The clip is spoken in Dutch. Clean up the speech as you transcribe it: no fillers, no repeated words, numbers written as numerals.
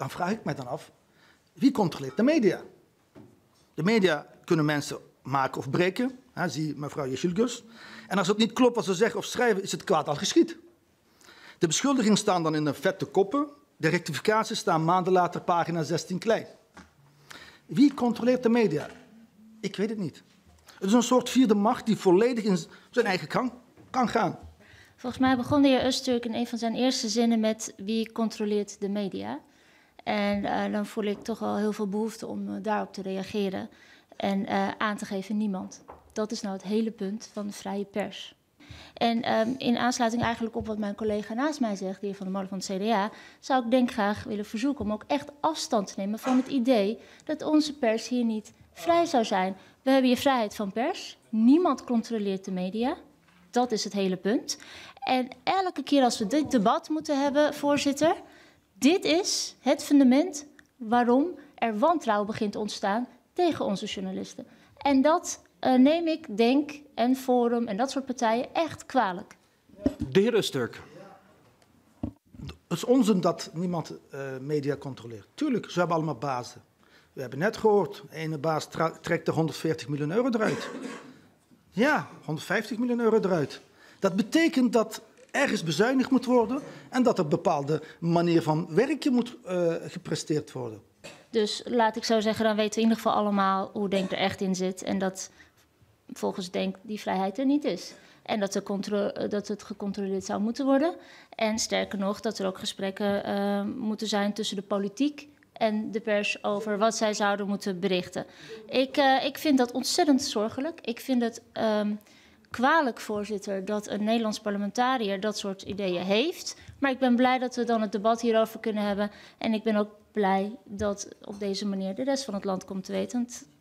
dan vraag ik mij dan af, wie controleert de media? De media kunnen mensen maken of breken, hè, zie mevrouw Yeşilgöz. En als het niet klopt wat ze zeggen of schrijven, is het kwaad al geschied. De beschuldigingen staan dan in een vette koppen, de rectificaties staan maanden later pagina 16 klein. Wie controleert de media? Ik weet het niet. Het is een soort vierde macht die volledig in zijn eigen gang kan gaan. Volgens mij begon de heer Öztürk in een van zijn eerste zinnen met wie controleert de media. En dan voel ik toch wel heel veel behoefte om daarop te reageren en aan te geven niemand. Dat is nou het hele punt van de vrije pers. En in aansluiting eigenlijk op wat mijn collega naast mij zegt, de heer Van der Mol van het CDA, zou ik DENK graag willen verzoeken om ook echt afstand te nemen van het idee dat onze pers hier niet vrij zou zijn. We hebben hier vrijheid van pers, niemand controleert de media, dat is het hele punt. En elke keer als we dit debat moeten hebben, voorzitter, dit is het fundament waarom er wantrouwen begint te ontstaan tegen onze journalisten. En dat neem ik DENK en Forum en dat soort partijen echt kwalijk. De heer Öztürk. Het is onzin dat niemand media controleert. Tuurlijk, ze hebben allemaal bazen. We hebben net gehoord, de ene baas trekt er 140 miljoen euro eruit. Ja, 150 miljoen euro eruit. Dat betekent dat ergens bezuinigd moet worden en dat er een bepaalde manier van werken moet gepresteerd worden. Dus laat ik zo zeggen, dan weten we in ieder geval allemaal hoe DENK er echt in zit. En dat volgens DENK die vrijheid er niet is. En dat, dat het gecontroleerd zou moeten worden. En sterker nog, dat er ook gesprekken moeten zijn tussen de politiek en de pers over wat zij zouden moeten berichten. Ik vind dat ontzettend zorgelijk. Ik vind het kwalijk, voorzitter, dat een Nederlands parlementariër dat soort ideeën heeft. Maar ik ben blij dat we dan het debat hierover kunnen hebben. En ik ben ook blij dat op deze manier de rest van het land komt te weten.